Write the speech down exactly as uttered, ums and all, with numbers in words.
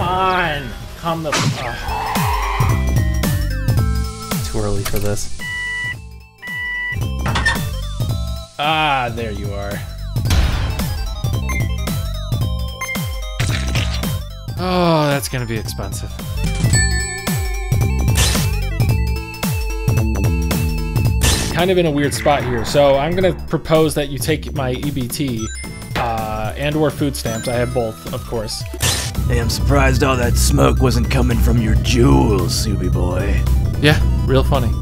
Come on! Come the uh. Too early for this. Ah, there you are. Oh, that's gonna be expensive. Kind of in a weird spot here, so I'm gonna propose that you take my E B T uh, and or food stamps. I have both, of course. Hey, I'm surprised all that smoke wasn't coming from your jewels, Subi boy. Yeah, real funny.